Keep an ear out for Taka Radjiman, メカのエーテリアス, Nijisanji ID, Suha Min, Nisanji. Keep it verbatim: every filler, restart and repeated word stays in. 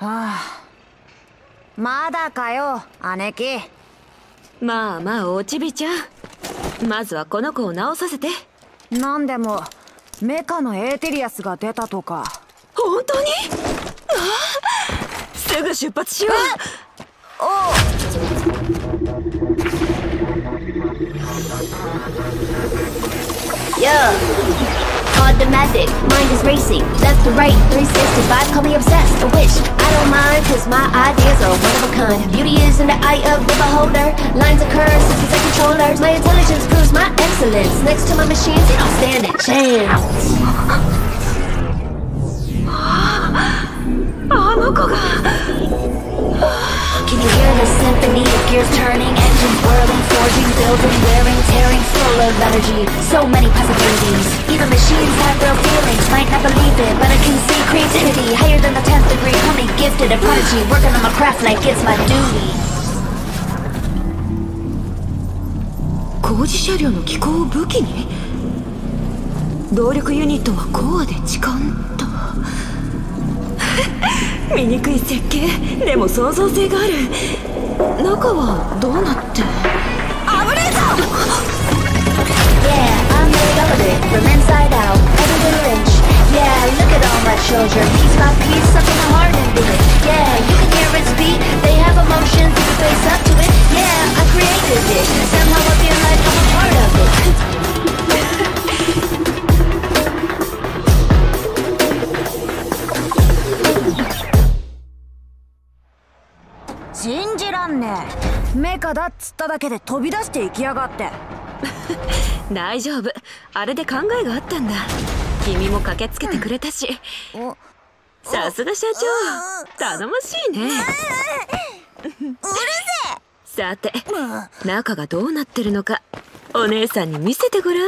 あ、まだかよ姉貴。まあまあおちびちゃん、まずはこの子を直させて。なんでもメカのエーテリアスが出たとか。本当に？ああ、すぐ出発しよう。あおよう。Automatic, mind is racing, left to right, three sixty-five, call me obsessed, a wish. I don't mind, cause my ideas are one of a kind. Beauty is in the eye of the beholder. Lines occur, systems and controllers. My intelligence proves my excellence. Next to my machines, they don't stand a chance. あの子が Can you hear the symphony of gears turning? Engines whirling, forging, building, wearing, tearing, full of energy. So many possibilities. Even machines have real feelings. Might not believe it, but I can see creativity higher than the tenth degree. Call me gifted, a prodigy, working on my craft like it's my duty. 工事車両の機構を武器に、動力ユニットはコアで痴漢と。醜い設計でも創造性がある。中はどうなって。危ねえぞ。Yeah, I'm made up of it from inside out, every little inch. Yeah, look at all my children, piece by piece, something hard and big. Yeah, you can hear its beat. They have emotions, you can face up to it. Yeah, I created it. Somehow I feel like I'm a part of it. 信じらんねえ。メカだっつっただけで飛び出していきやがって大丈夫、あれで考えがあったんだ。君も駆けつけてくれたし、うん、さすが社長、頼もしいね。うるせえ。さて、中がどうなってるのかお姉さんに見せてごらん。